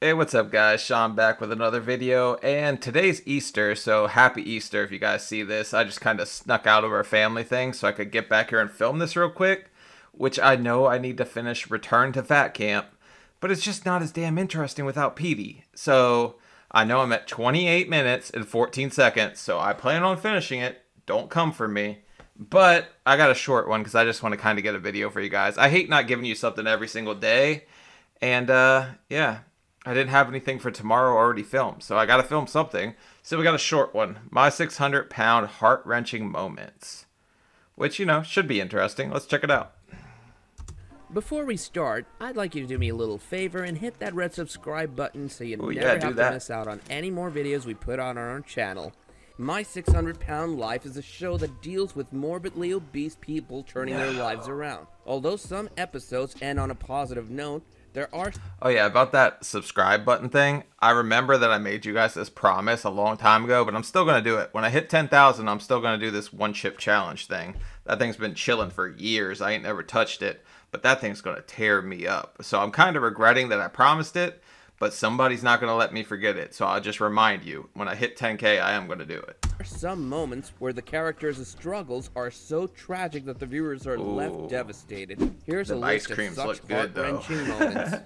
Hey, what's up guys? Sean back with another video, and today's Easter, so happy Easter if you guys see this. I just kind of snuck out of our family thing so I could get back here and film this real quick, which I know I need to finish Return to Fat Camp, but it's just not as damn interesting without Petey. So I know I'm at 28 minutes and 14 seconds, so I plan on finishing it. Don't come for me. But I got a short one because I just want to kind of get a video for you guys. I hate not giving you something every single day, and yeah. I didn't have anything for tomorrow already filmed, so I gotta film something. So we got a short one, My 600 Pound Heart-Wrenching Moments, which, you know, should be interesting. Let's check it out. Before we start, I'd like you to do me a little favor and hit that red subscribe button so you never have to miss out on any more videos we put on our channel. My 600 Pound Life is a show that deals with morbidly obese people turning their lives around. Although some episodes end on a positive note, there are... Oh yeah, about that subscribe button thing, I remember that I made you guys this promise a long time ago, but I'm still going to do it. When I hit 10,000, I'm still going to do this one chip challenge thing. That thing's been chilling for years. I ain't never touched it, but that thing's going to tear me up. So I'm kind of regretting that I promised it, but somebody's not going to let me forget it. So I'll just remind you, when I hit 10K, I am going to do it. There are some moments where the characters' struggles are so tragic that the viewers are left devastated. Here's a list of such heart-wrenching moments.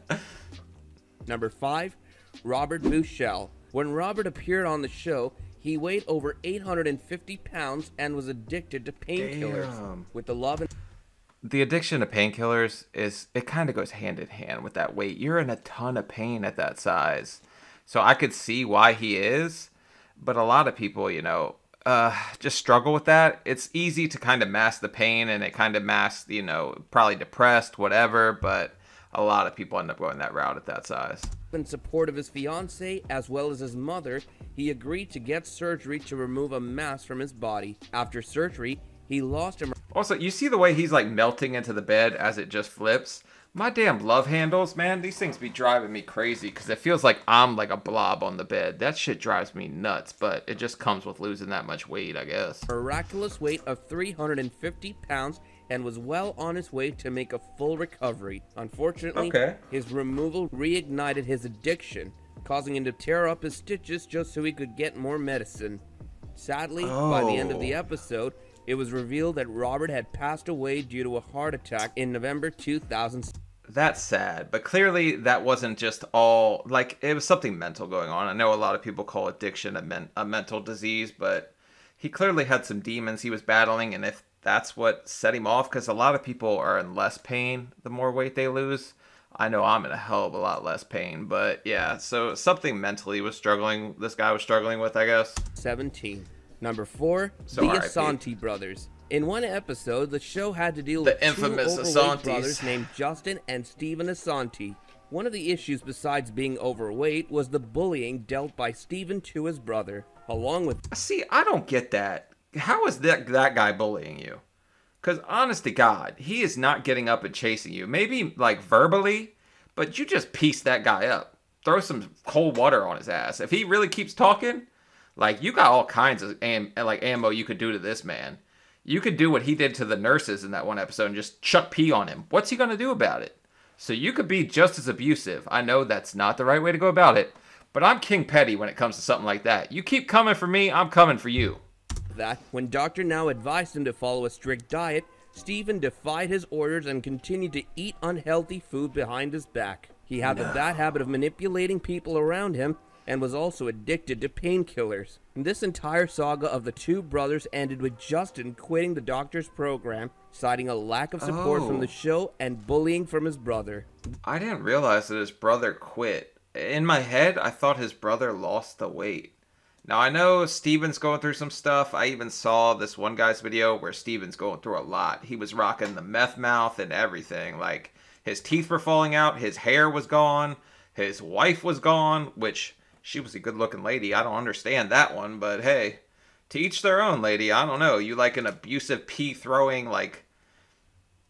Number 5, Robert Bouchel. When Robert appeared on the show, he weighed over 850 pounds and was addicted to painkillers. With the love and... The addiction to painkillers is, it kind of goes hand in hand with that weight. You're in a ton of pain at that size. So I could see why he is. But a lot of people, you know, just struggle with that. It's easy to kind of mask the pain, and it kind of masks, you know, probably depressed, whatever. But a lot of people end up going that route at that size. In support of his fiance as well as his mother, he agreed to get surgery to remove a mass from his body. After surgery, he lost him. Also, you see the way he's like melting into the bed as it just flips. My damn love handles, man, these things be driving me crazy because it feels like I'm like a blob on the bed. That shit drives me nuts, but it just comes with losing that much weight, I guess. Miraculous weight of 350 pounds and was well on his way to make a full recovery. Unfortunately, his removal reignited his addiction, causing him to tear up his stitches just so he could get more medicine. Sadly, by the end of the episode, it was revealed that Robert had passed away due to a heart attack in November 2000. That's sad, but clearly that wasn't just all, like, it was something mental going on. I know a lot of people call addiction a mental disease, but he clearly had some demons he was battling, and if that's what set him off, because a lot of people are in less pain the more weight they lose. I know I'm in a hell of a lot less pain, but yeah, so something mentally was struggling, this guy was struggling with, I guess. 17. Number 4, so the Asante brothers. In one episode, the show had to deal with infamous Asante brothers named Justin and Stephen Asante. One of the issues besides being overweight was the bullying dealt by Stephen to his brother, along with... See, I don't get that. How is that guy bullying you? Because honest to God, he is not getting up and chasing you. Maybe, like, verbally, but you just piece that guy up. Throw some cold water on his ass. If he really keeps talking... Like, you got all kinds of ammo you could do to this man. You could do what he did to the nurses in that one episode and just chuck pee on him. What's he going to do about it? So you could be just as abusive. I know that's not the right way to go about it, but I'm King Petty when it comes to something like that. You keep coming for me, I'm coming for you. That, when Dr. Now advised him to follow a strict diet, Stephen defied his orders and continued to eat unhealthy food behind his back. He had the bad habit of manipulating people around him, and was also addicted to painkillers. This entire saga of the two brothers ended with Justin quitting the doctor's program, citing a lack of support from the show and bullying from his brother. I didn't realize that his brother quit. In my head, I thought his brother lost the weight. Now, I know Stephen's going through some stuff. I even saw this one guy's video where Stephen's going through a lot. He was rocking the meth mouth and everything. Like, his teeth were falling out, his hair was gone, his wife was gone, which... She was a good-looking lady. I don't understand that one, but hey, to each their own, lady. I don't know. You like an abusive pee-throwing, like,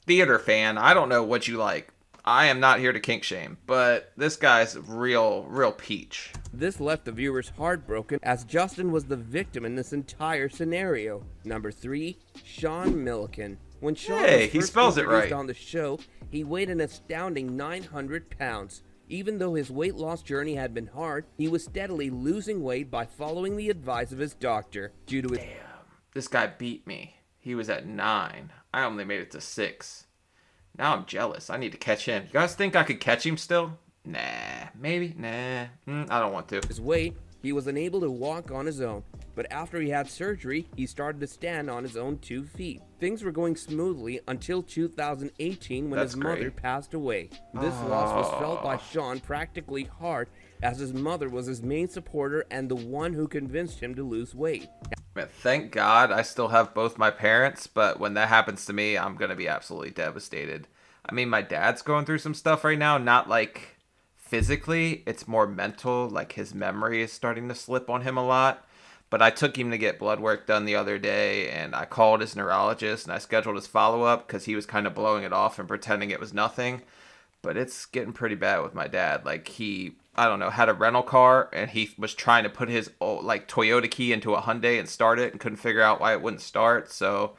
theater fan. I don't know what you like. I am not here to kink shame, but this guy's real peach. This left the viewers heartbroken, as Justin was the victim in this entire scenario. Number 3, Sean Milliken. When Sean was first introduced on the show, he weighed an astounding 900 pounds. Even though his weight loss journey had been hard, he was steadily losing weight by following the advice of his doctor due to his... Damn, this guy beat me. He was at 9. I only made it to 6. Now I'm jealous. I need to catch him. You guys think I could catch him still? Nah, maybe, nah, I don't want to. His weight, he was unable to walk on his own, but after he had surgery, he started to stand on his own 2 feet. Things were going smoothly until 2018 when his mother passed away. This loss was felt by Sean practically hard, as his mother was his main supporter and the one who convinced him to lose weight. Man, thank God I still have both my parents, but when that happens to me, I'm gonna be absolutely devastated. I mean, my dad's going through some stuff right now, not like physically, it's more mental, like his memory is starting to slip on him a lot. But I took him to get blood work done the other day, and I called his neurologist and I scheduled his follow-up because he was kind of blowing it off and pretending it was nothing. But it's getting pretty bad with my dad. Like, he, I don't know, had a rental car and he was trying to put his old, like, Toyota key into a Hyundai and start it and couldn't figure out why it wouldn't start. So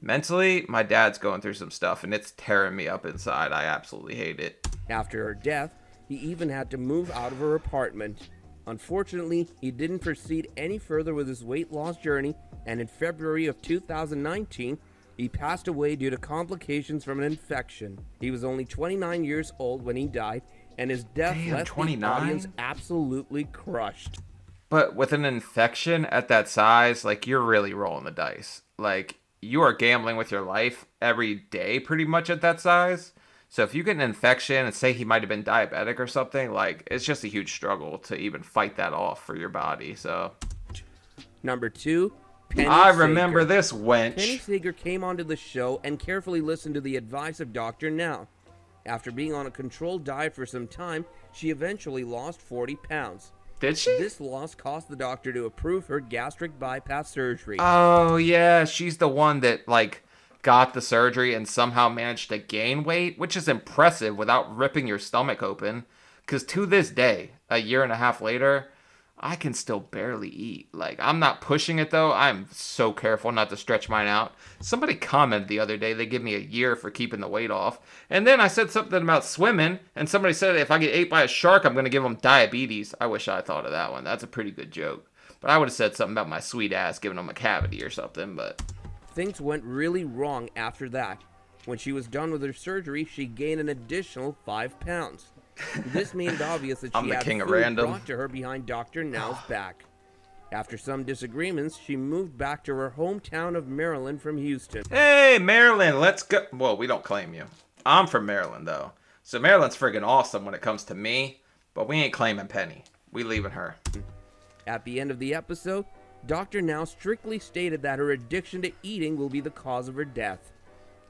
mentally, my dad's going through some stuff and it's tearing me up inside. I absolutely hate it. After her death, he even had to move out of her apartment. Unfortunately, he didn't proceed any further with his weight loss journey, and in February of 2019, he passed away due to complications from an infection. He was only 29 years old when he died, and his death left the audience absolutely crushed. But with an infection at that size, like, you're really rolling the dice. Like, you are gambling with your life every day pretty much at that size. So if you get an infection and say he might have been diabetic or something, like, it's just a huge struggle to even fight that off for your body, so. Number 2, Penny Sager. I remember this wench. Penny Sager came onto the show and carefully listened to the advice of Dr. Now. After being on a controlled diet for some time, she eventually lost 40 pounds. Did she? This loss caused the doctor to approve her gastric bypass surgery. Oh, yeah, she's the one that, like, got the surgery and somehow managed to gain weight, which is impressive without ripping your stomach open. Because to this day, a year and a half later, I can still barely eat. Like, I'm not pushing it, though. I'm so careful not to stretch mine out. Somebody commented the other day, they give me a year for keeping the weight off. And then I said something about swimming, and somebody said if I get ate by a shark, I'm going to give them diabetes. I wish I thought of that one. That's a pretty good joke. But I would have said something about my sweet ass giving them a cavity or something, but... Things went really wrong after that. When she was done with her surgery, she gained an additional 5 pounds. This made it obvious that she had food brought to her behind Dr. Now's back. After some disagreements, she moved back to her hometown of Maryland from Houston. Hey, Maryland, let's go. Well, we don't claim you. I'm from Maryland, though. So Maryland's friggin' awesome when it comes to me, but we ain't claiming Penny. We leaving her. At the end of the episode, Dr. Now strictly stated that her addiction to eating will be the cause of her death.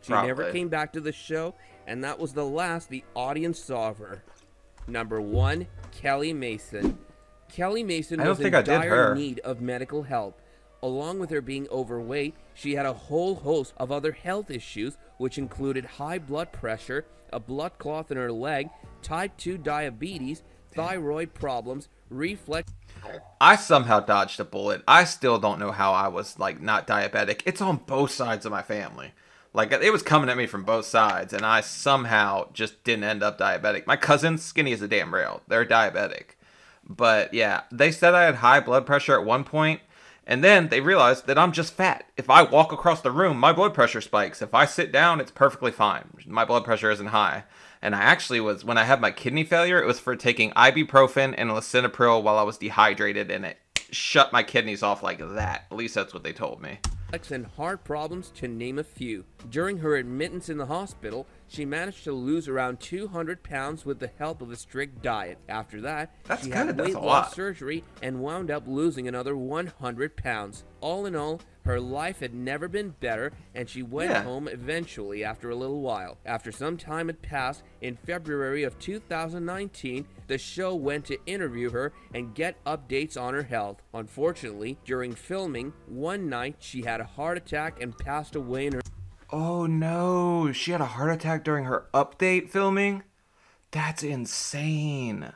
She never came back to the show, and that was the last the audience saw of her. Number 1, Kelly Mason. Kelly Mason was in dire need of medical help. Along with her being overweight, she had a whole host of other health issues, which included high blood pressure, a blood clot in her leg, type 2 diabetes, thyroid problems, reflex. I somehow dodged a bullet. I still don't know how I was, like, not diabetic. It's on both sides of my family. Like, it was coming at me from both sides, and I somehow just didn't end up diabetic. My cousin's skinny as a damn rail. They're diabetic. But yeah, they said I had high blood pressure at one point, and then they realized that I'm just fat. If I walk across the room, my blood pressure spikes. If I sit down, it's perfectly fine. My blood pressure isn't high. And I actually was, when I had my kidney failure, it was for taking ibuprofen and lisinopril while I was dehydrated, and it shut my kidneys off like that. At least that's what they told me. And heart problems, to name a few. During her admittance in the hospital, she managed to lose around 200 pounds with the help of a strict diet. After that, she had weight loss surgery and wound up losing another 100 pounds. All in all, her life had never been better, and she went home eventually after a little while. After some time had passed, in February of 2019, the show went to interview her and get updates on her health. Unfortunately, during filming, one night she had a heart attack and passed away in her... Oh no, she had a heart attack during her update filming? That's insane.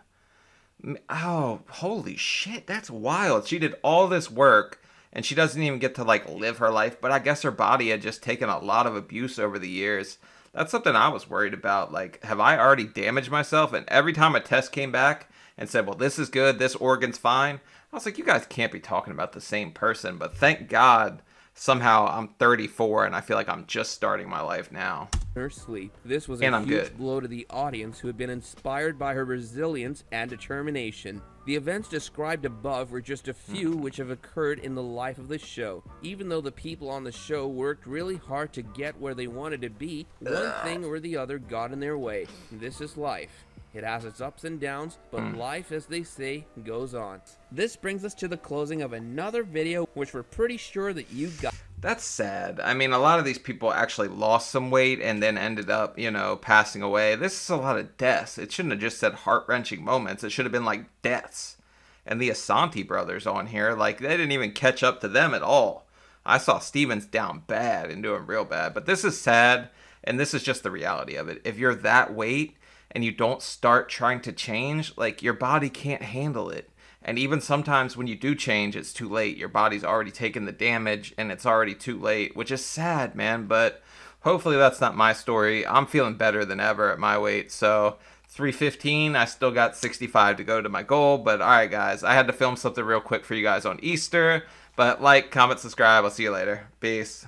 Oh, holy shit, that's wild. She did all this work and she doesn't even get to like live her life, but I guess her body had just taken a lot of abuse over the years. That's something I was worried about. Like, have I already damaged myself? And every time a test came back and said, well, this is good, this organ's fine, I was like, you guys can't be talking about the same person. But thank God, somehow I'm 34 and I feel like I'm just starting my life now. Her sleep. This was a huge blow to the audience who had been inspired by her resilience and determination. The events described above were just a few which have occurred in the life of the show. Even though the people on the show worked really hard to get where they wanted to be, one thing or the other got in their way. This is life. It has its ups and downs, but life, as they say, goes on. This brings us to the closing of another video, which we're pretty sure that you got. That's sad. I mean, a lot of these people actually lost some weight and then ended up, you know, passing away. This is a lot of deaths. It shouldn't have just said heart-wrenching moments. It should have been like deaths. And the Asante brothers on here, like, they didn't even catch up to them at all. I saw Stephen's down bad and doing real bad. But this is sad, and this is just the reality of it. If you're that weight and you don't start trying to change, like, your body can't handle it. And even sometimes when you do change, it's too late. Your body's already taken the damage and it's already too late, which is sad, man. But hopefully that's not my story. I'm feeling better than ever at my weight. So 315, I still got 65 to go to my goal. But all right, guys, I had to film something real quick for you guys on Easter. But like, comment, subscribe. I'll see you later. Peace.